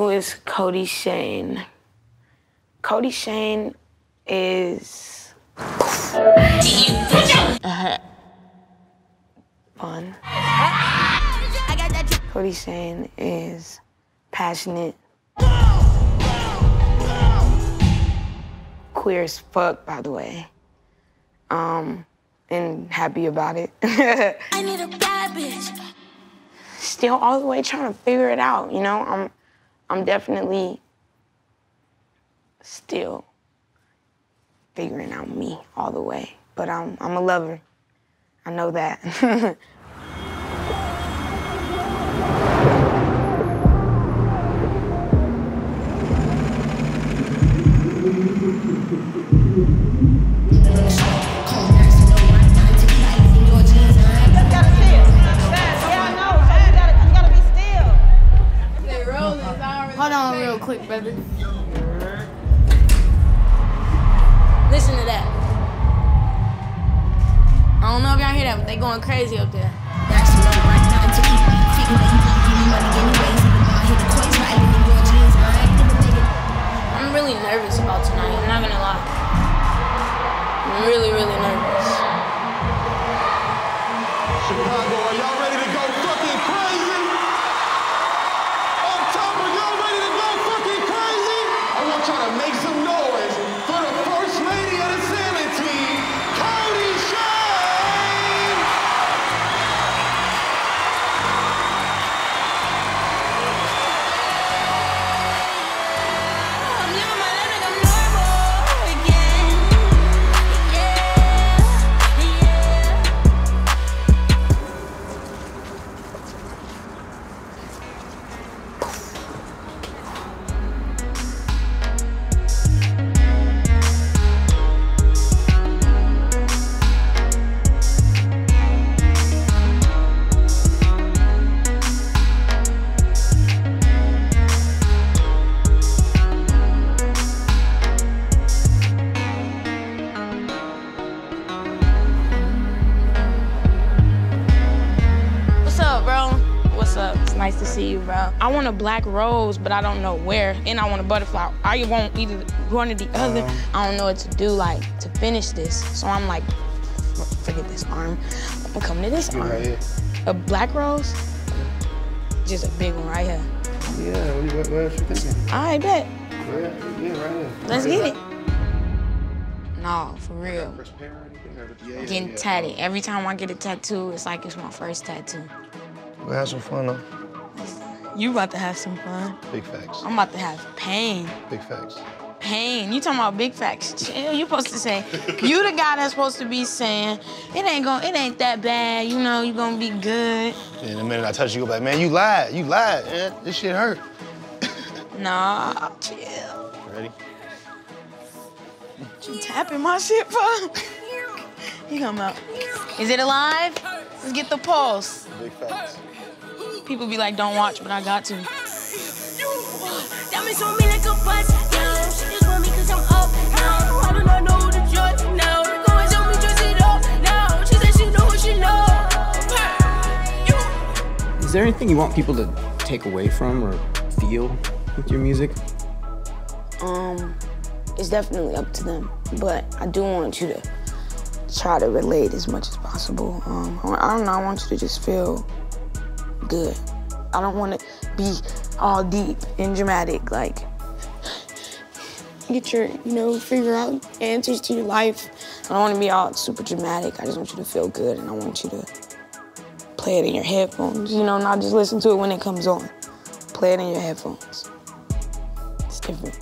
who is Kodie Shane. Kodie Shane is fun. Kodie Shane is passionate, queer as fuck, by the way, and happy about it. I need a bad bitch. Still all the way trying to figure it out, you know? I'm definitely still figuring out me all the way. But I'm a lover. I know that. Hold on real quick, brother. Listen to that. I don't know if y'all hear that, but they going crazy up there. I'm really nervous about tonight, I'm not gonna lie. I'm really, really nervous. Chicago, are y'all ready to go fucking crazy? Trying to make some noise for the first lady of the 17, Kodie Shane. Nice to see you, bro. I want a black rose, but I don't know where, and I want a butterfly. I want either one or the other. I don't know what to do, like, to finish this. So I'm like, forget this arm. I'm gonna come to this arm. Right here. A black rose? Just a big one right here. Yeah, what else you thinking? I bet. Yeah, right here. Let's get it. No, for real. Getting tatted. Every time I get a tattoo, it's like it's my first tattoo. We'll have some fun, though. You about to have some fun. Big facts. I'm about to have pain. Big facts. Pain. You talking about big facts. Chill. You supposed to say, you the guy that's supposed to be saying, it ain't that bad, you know, you gonna be good. Yeah, the minute I touch you, you'll be like, man, you lied, man. This shit hurt. Nah, chill. You ready? You tapping my shit, bro? You come out. Is it alive? Let's get the pulse. Big facts. People be like, don't watch, but I got to. Is there anything you want people to take away from or feel with your music? It's definitely up to them, but I do want you to try to relate as much as possible. I don't know, I want you to just feel good. I don't want to be all deep and dramatic, like, get your, you know, figure out answers to your life. I don't want to be all super dramatic. I just want you to feel good, and I want you to play it in your headphones, you know, not just listen to it when it comes on. Play it in your headphones. It's different.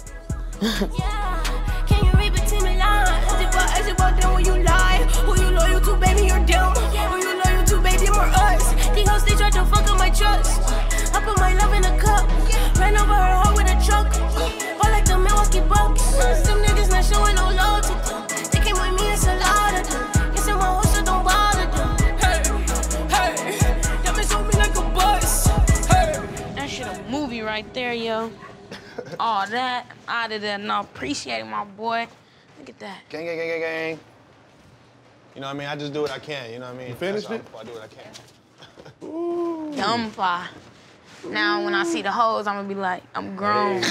Yeah, can you read between the lines? As it walk down when you lie, who you loyal to, baby, you're dumb. Who you loyal to, baby, more us. Think how they tried to fuck up my trust. I put my love in a cup, ran over her heart with a truck. Fall like the Milwaukee Bucks. Some niggas not showing no love to them. They came with me, it's a lot of them. Guess I'm a host, so don't bother them. Hey, that bitch hold me like a bus. Hey, that shit a movie right there, yo. All that, out of there, no, appreciate my boy. Look at that. Gang, gang, gang, gang, gang. You know what I mean? I just do what I can, you know what I mean? You finished it? I do what I can. Ooh. Dumb pie. Now when I see the hoes, I'm gonna be like, I'm grown.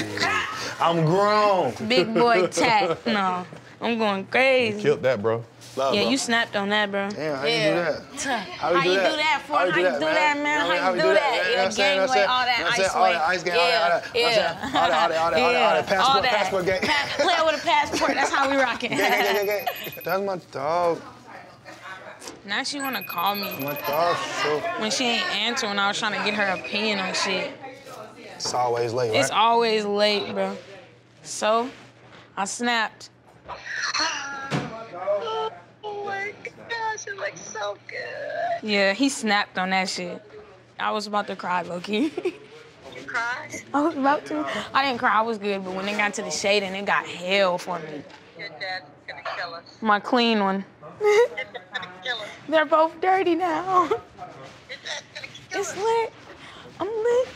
I'm grown. Big boy tat. No, I'm going crazy. You killed that, bro. Love, yeah, bro. You snapped on that, bro. Damn, how you do that? How you do that? How you do that, man? How you do that? Gangway, all that ice way. All that ice game, all that. All that. Passport, passport game. Player with a passport, that's how we rockin'. That's my dog. Now she wanna call me. My dog, so. When she ain't answer, when I was trying to get her opinion on shit. It's always late, right? It's always late, bro. So, I snapped. Oh my gosh, it looks so good. Yeah, he snapped on that shit. I was about to cry, low-key. You cried? I was about to. I didn't cry, I was good, but when it got to the shade and it got hell for me. Your dad's gonna kill us. My clean one. Your dad's gonna kill us. They're both dirty now. Your dad's gonna kill us. It's lit. I'm lit.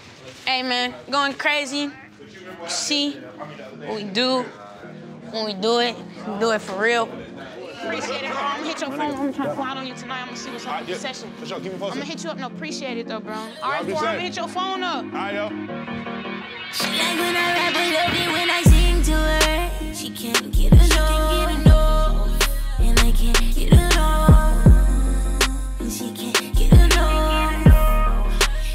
Hey, man, going crazy. See what we do. When we do it for real. Appreciate it, bro. I'm gonna hit your phone. I'm gonna try to fly on you tonight. I'm gonna see what's up with the session. For sure, keep me posted. I'm gonna hit you up. No, appreciate it, though, bro. All right, boy, I'm gonna hit your phone up. All right, yo. She like when I rap with her, when I sing to her. She can't get enough. And I can't get enough. And she can't get enough.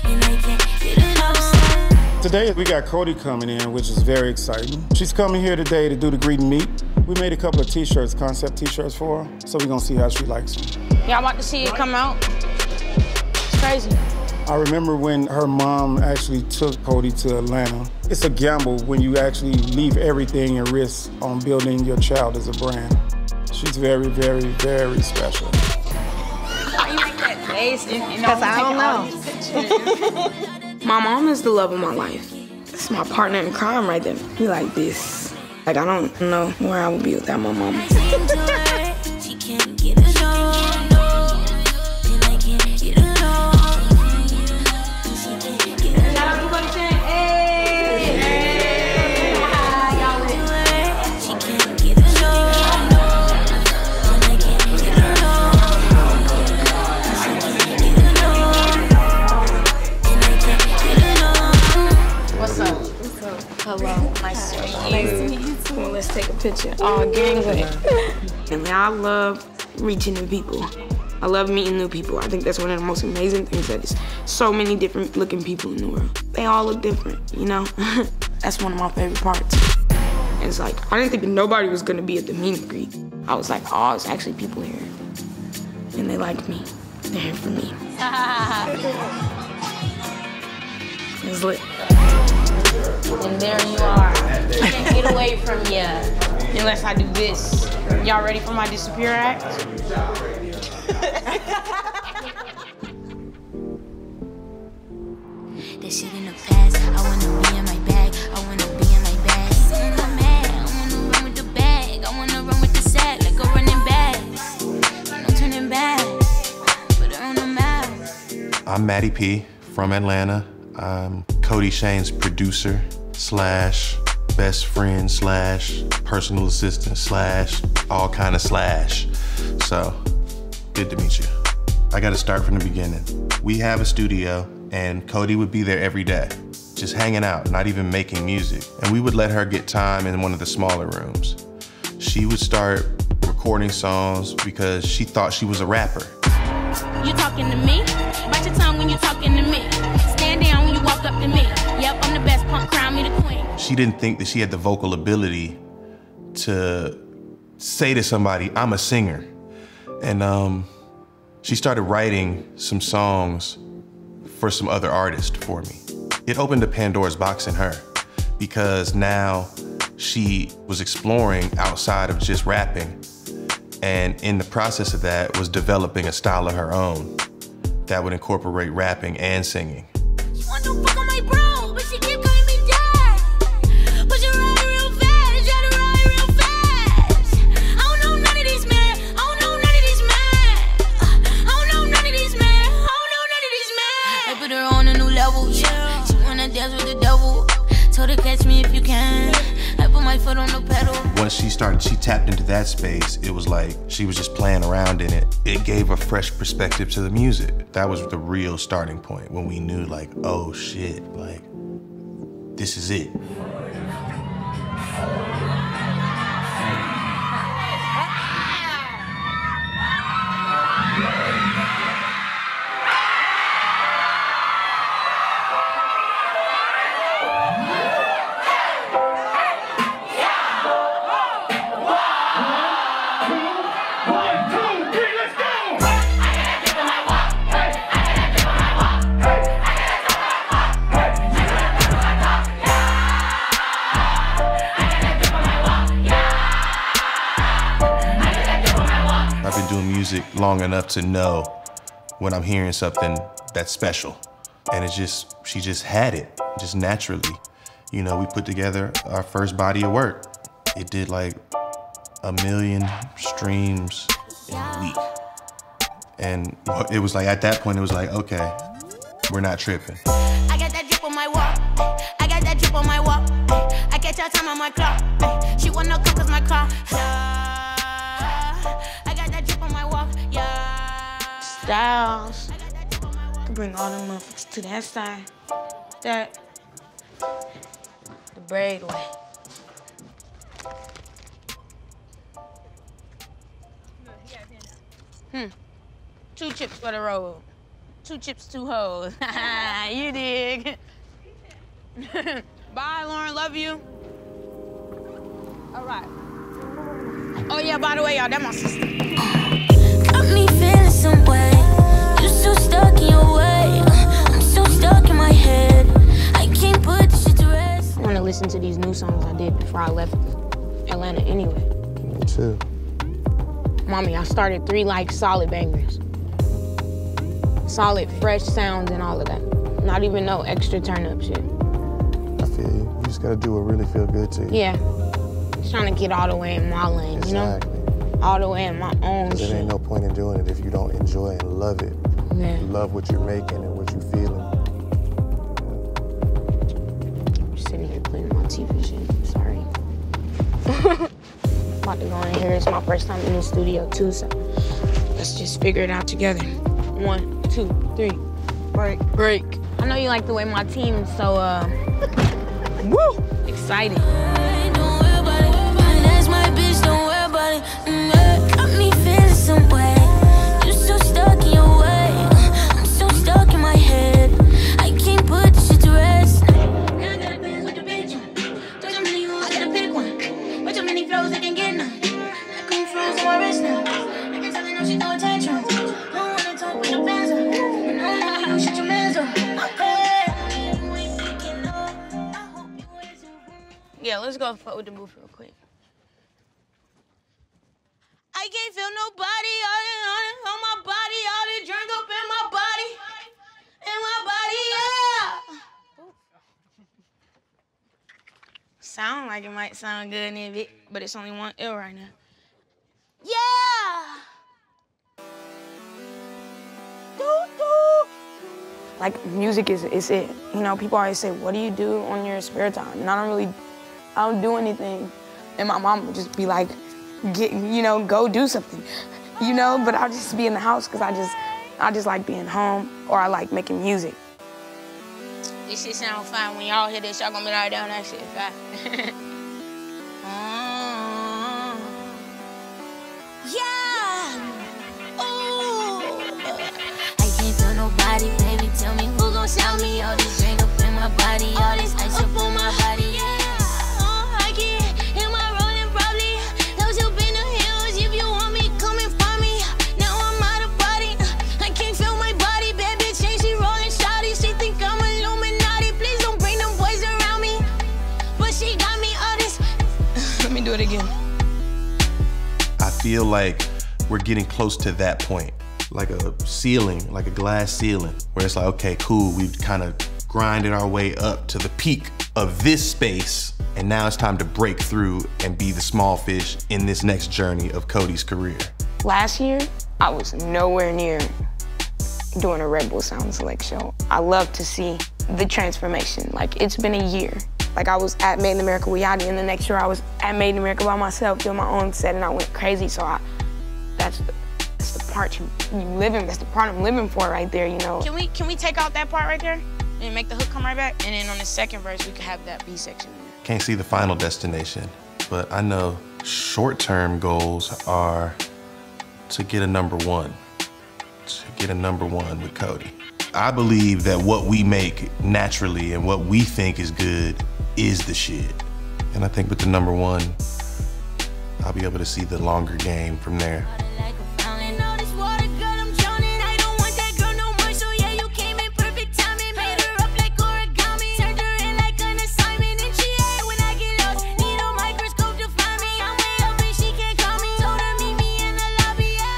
And I can't get enough. Today, we got Kodie coming in, which is very exciting. She's coming here today to do the greet and meet. We made a couple of t-shirts, concept t-shirts for her, so we're gonna see how she likes them. Y'all about to see it come out? It's crazy. I remember when her mom actually took Kodie to Atlanta. It's a gamble when you actually leave everything and risk on building your child as a brand. She's very, very, very special. Why you make that face? Because I don't know. My mom is the love of my life. That's my partner in crime right there. Be like this. Like, I don't know where I would be without my mom. Take a picture. Oh, gang with it. And I love reaching new people. I love meeting new people. I think that's one of the most amazing things, that is so many different looking people in the world. They all look different, you know? That's one of my favorite parts. It's like, I didn't think nobody was gonna be at the meet and greet. I was like, oh, it's actually people here. And they like me. They're here for me. It's lit. And there you are. I can't get away from you unless I do this. Y'all ready for my disappear act? That shit in the past. I wanna be in my bag. I wanna be in my bag. And I'm mad. I wanna run with the bag. I wanna run with the sack. Like a running back. No turning back. Put it on the map. I'm Maddie P. from Atlanta. I'm Kodie Shane's producer slash best friend slash personal assistant slash all kind of slash. So, good to meet you. I gotta start from the beginning. We have a studio and Kodie would be there every day, just hanging out, not even making music. And we would let her get time in one of the smaller rooms. She would start recording songs because she thought she was a rapper. You talking to me? Bite your tongue when you talking to me. Stand down when you walk up to me. Yep, I'm the best punk, crown me the queen. She didn't think that she had the vocal ability to say to somebody, I'm a singer. And she started writing some songs for some other artist for me. It opened a Pandora's box in her because now she was exploring outside of just rapping. And in the process of that was developing a style of her own that would incorporate rapping and singing. She want to fuck on my bro, but she keep calling me dad. But you ride real fast, try to ride real fast. I don't know none of these men, I don't know none of these men. I don't know none of these men, I don't know none of these men. I put her on a new level, yeah. She wanna dance with the devil. Told her catch me if you can. I put my foot on the pedal. once she tapped into that space, it was like she was just playing around in it. It gave a fresh perspective to the music. That was the real starting point when we knew like, oh shit, like, this is it. Long enough to know when I'm hearing something that's special. And it's just, she just had it, just naturally. You know, we put together our first body of work. It did like 1 million streams in a week. And it was like, at that point, it was like, okay, we're not tripping. I got that drip on my walk. I got that drip on my walk. I catch her time on my clock. She wanna come 'cause my car. Styles, bring all them motherfuckers to that side. That, the braid way. Two chips for the road. Two chips, two hoes. You dig? Bye, Lauren, love you. All right. Oh yeah, by the way, y'all, that's my sister. Got me feeling some way. I'm so stuck in your way. I'm so stuck in my head. I can't put shit to rest. I want to listen to these new songs I did before I left Atlanta anyway. Me too. Mommy, I started 3 like solid bangers. Solid, fresh sounds and all of that. Not even no extra turn-up shit. I feel you. You just got to do what really feel good to you. Yeah. Just trying to get all the way in my lane, exactly. You know? All the way in my own shit. There ain't no point in doing it if you don't enjoy and love it. Yeah. Love what you're making and what you're feeling. I'm just sitting here playing my TV shit. I'm sorry. About to go in here. It's my first time in the studio, too, so let's just figure it out together. 1, 2, 3. Break. Break. I know you like the way my team is so, woo! Excited. Yeah, let's go with the booth real quick. I can't feel nobody on my body, all the drink up in my body, yeah. Sound like it might sound good in a bit, but it's only 1 L right now. Yeah. Like music is it. You know, people always say, "What do you do on your spare time?" And I don't do anything. And my mom would just be like, go do something, you know? But I'll just be in the house because I just like being home, or I like making music. This shit sound fine. When y'all hear this, y'all gonna be like, down that shit fine. Yeah! Ooh! I can't feel nobody, baby. Tell me who gon' sell me all this drink up in my body, all this ice up on my body, yeah. Again. I feel like we're getting close to that point, like a ceiling, like a glass ceiling, where it's like, okay, cool, we've kind of grinded our way up to the peak of this space, and now it's time to break through and be the small fish in this next journey of Kodie's career. Last year, I was nowhere near doing a Red Bull Sound Select show. I love to see the transformation. Like, it's been a year. Like, I was at Made in America with Yachty, and the next year I was at Made in America by myself doing my own set, and I went crazy. So that's the part you live in. That's the part I'm living for right there, you know. Can we take out that part right there and make the hook come right back? And then on the second verse, we could have that B section. Can't see the final destination, but I know short-term goals are to get a #1, to get a #1 with Kodie. I believe that what we make naturally and what we think is good is the shit. And I think with the #1, I'll be able to see the longer game from there.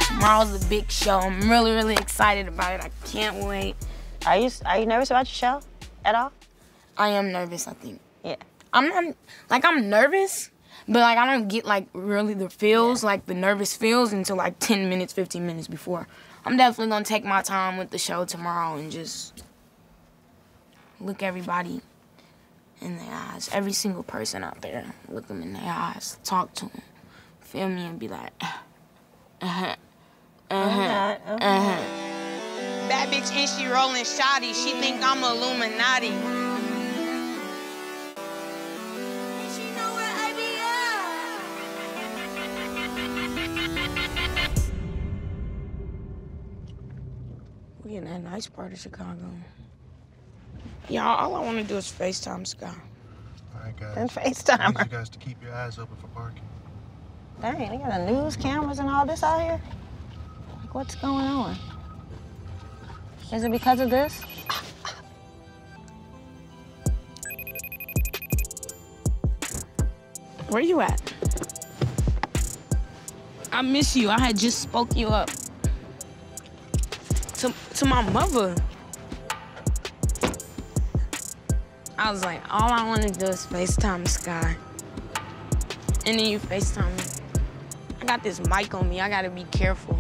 Tomorrow's a big show. I'm really, really excited about it. I can't wait. Are you nervous about your show at all? I am nervous, I think. Yeah. I'm nervous, but like I don't get like really the feels, like the nervous feels until like 10 minutes, 15 minutes before. I'm definitely gonna take my time with the show tomorrow and just look everybody in the eyes, every single person out there, look them in the eyes, talk to them, feel me, and be like, Bad bitch and she rolling shoddy. She think I'm Illuminati. And she know where I be at. We in that nice part of Chicago. Y'all, all I want to do is FaceTime Sky. All right, guys. And FaceTime. I need you guys to keep your eyes open for parking. Dang, they got the news cameras and all this out here? Like, what's going on? Is it because of this? Where you at? I miss you. I had just spoke you up. To my mother. I was like, all I want to do is FaceTime Sky. And then you FaceTime me. I got this mic on me. I gotta be careful.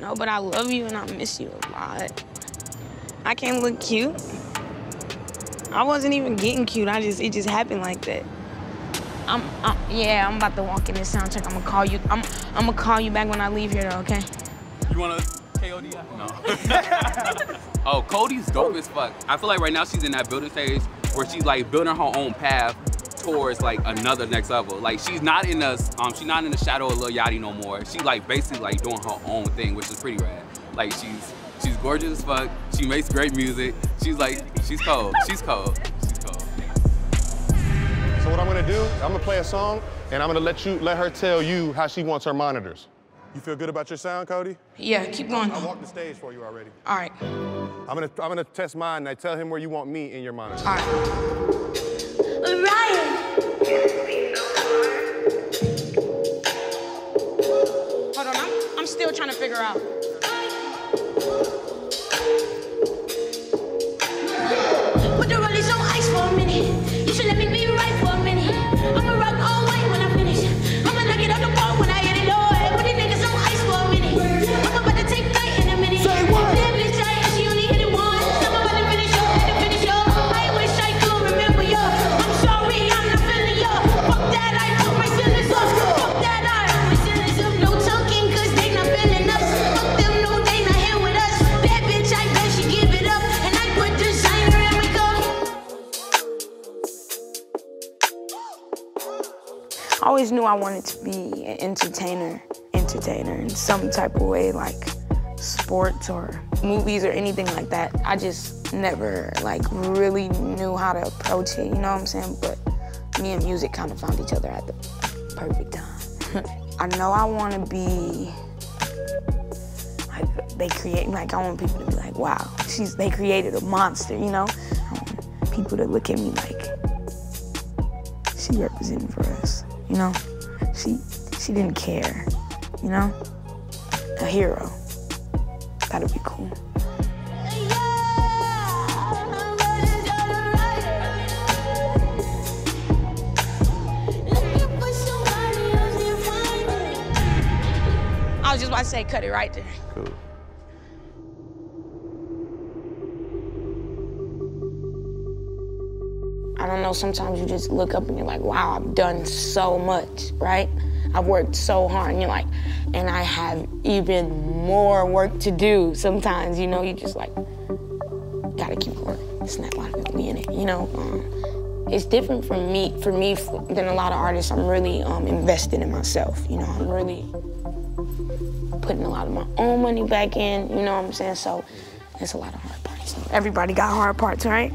No, but I love you and I miss you a lot. I can't look cute. I wasn't even getting cute. It just happened like that. I'm about to walk in this sound check. I'm gonna call you back when I leave here though, okay? You wanna KOD? No. Oh, Kodie's dope as fuck. I feel like right now she's in that building phase where she's like building her own path towards like another next level. Like she's not in the shadow of Lil Yachty no more. She like basically like doing her own thing, which is pretty rad. Like she's gorgeous as fuck. She makes great music. She's cold. So what I'm gonna do? I'm gonna play a song and I'm gonna let her tell you how she wants her monitors. You feel good about your sound, Kodie? Yeah, keep going. I walked the stage for you already. All right. I'm gonna test mine and I tell him where you want me in your monitor. All right. Ryan. Hold on, I'm still trying to figure out. Put the rollies on ice for a minute. You should let me be right for a minute. I'ma rock all white when I finish. I'ma knock it out the ball when I hit it low. Put the niggas on ice for a minute. I'm about to take flight in a minute. Say what? That bitch giant, she only hit it once. I'm about to finish up, let it finish up. I wish I could remember you. I always knew I wanted to be an entertainer in some type of way, like sports or movies or anything like that. I just never like really knew how to approach it, you know what I'm saying? But me and music kind of found each other at the perfect time. I know I want to be like I want people to be like, wow, they created a monster, you know? I want people to look at me like she representing for us, you know? She didn't care, you know? A hero. That'd be cool. I was just about to say, cut it right there. Cool. I don't know, sometimes you just look up and you're like, wow, I've done so much, right? I've worked so hard, and you're like, and I have even more work to do sometimes, you know? You just like, gotta keep working. It's not like me in it, you know? It's different for me than a lot of artists. I'm really invested in myself, you know? I'm really putting a lot of my own money back in, you know what I'm saying? So it's a lot of hard parts. Everybody got hard parts, right?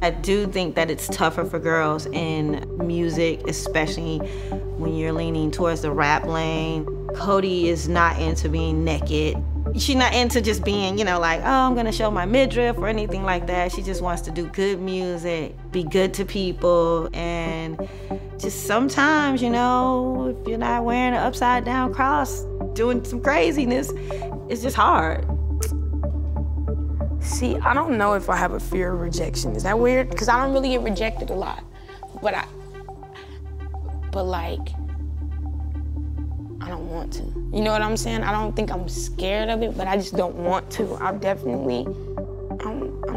I do think that it's tougher for girls in music, especially when you're leaning towards the rap lane. Kodie is not into being naked. She's not into just being, you know, like, oh, I'm gonna show my midriff or anything like that. She just wants to do good music, be good to people, and just sometimes, you know, if you're not wearing an upside down cross, doing some craziness, it's just hard. See, I don't know if I have a fear of rejection. Is that weird? Because I don't really get rejected a lot. But like, I don't want to. You know what I'm saying? I don't think I'm scared of it, but I just don't want to. I'm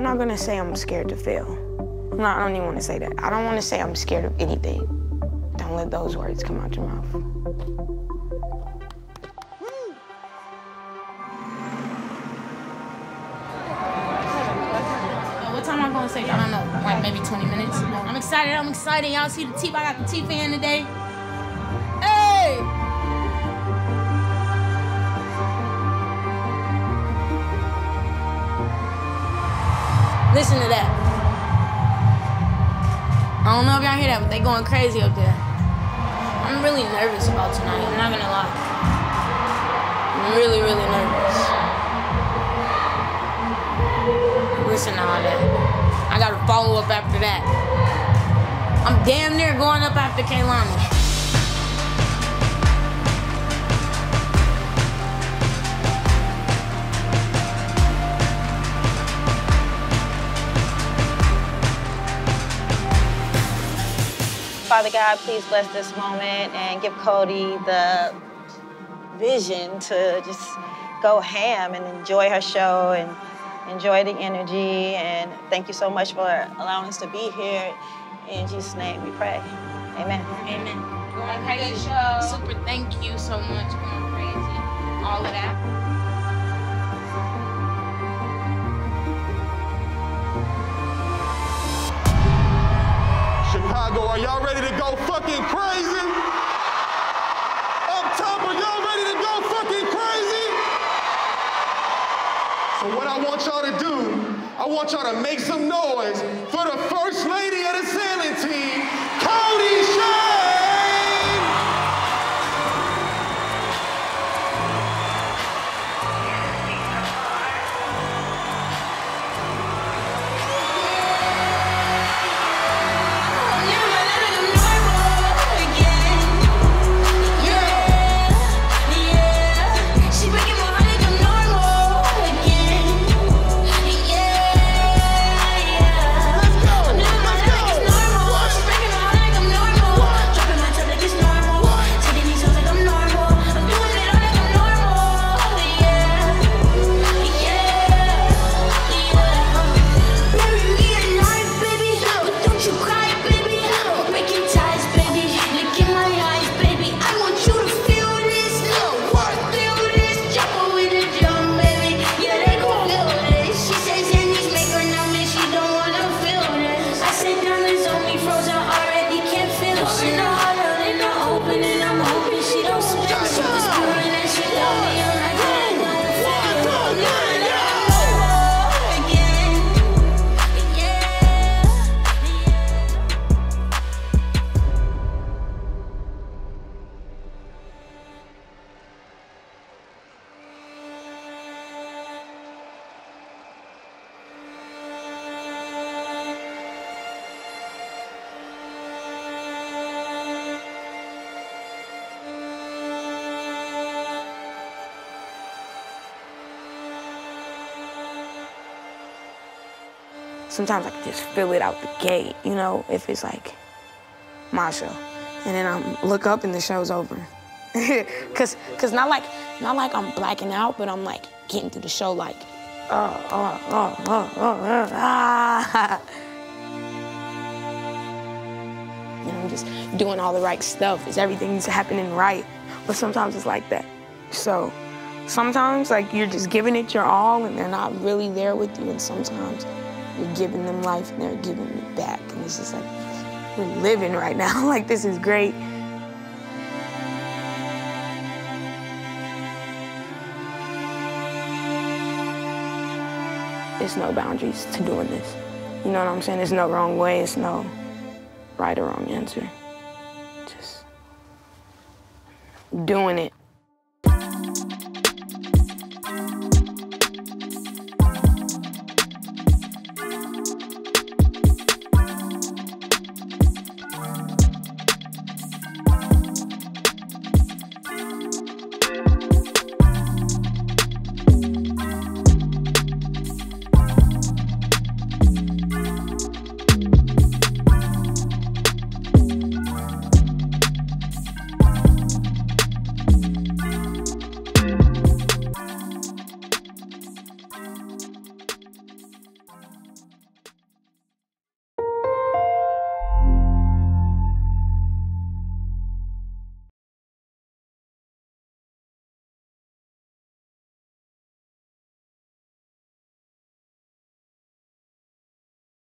not gonna say I'm scared to fail. No, I don't even wanna say that. I don't wanna say I'm scared of anything. Don't let those words come out your mouth. I don't know, like maybe 20 minutes. I'm excited. Y'all see the tea? I got the tea fan today. Hey! Listen to that. I don't know if y'all hear that, but they going crazy up there. I'm really nervous about tonight, I'm not gonna lie. I'm really, really nervous. Listen to all that. I gotta follow up after that. I'm damn near going up after Kehlani. Father God, please bless this moment and give Kodie the vision to just go ham and enjoy her show and enjoy the energy, and thank you so much for allowing us to be here. In Jesus' name we pray. Amen. Amen. Going crazy. Super thank you so much. Going crazy. All of that. Chicago, are y'all ready to go fucking crazy? Up top, are y'all ready to go fucking crazy? So what I want y'all to do, I want y'all to make some noise for the first lady of the sailing team, Kodie Shane. Sometimes I can just feel it out the gate, you know, if it's like my show. And then I look up and the show's over. Cause not like I'm blacking out, but I'm like getting through the show like You know, just doing all the right stuff. It's everything's happening right. But sometimes it's like that. So sometimes, like, you're just giving it your all and they're not really there with you. And sometimes you're giving them life and they're giving you back. And it's just like, we're living right now. Like, this is great. There's no boundaries to doing this. You know what I'm saying? There's no wrong way. It's no right or wrong answer. Just doing it.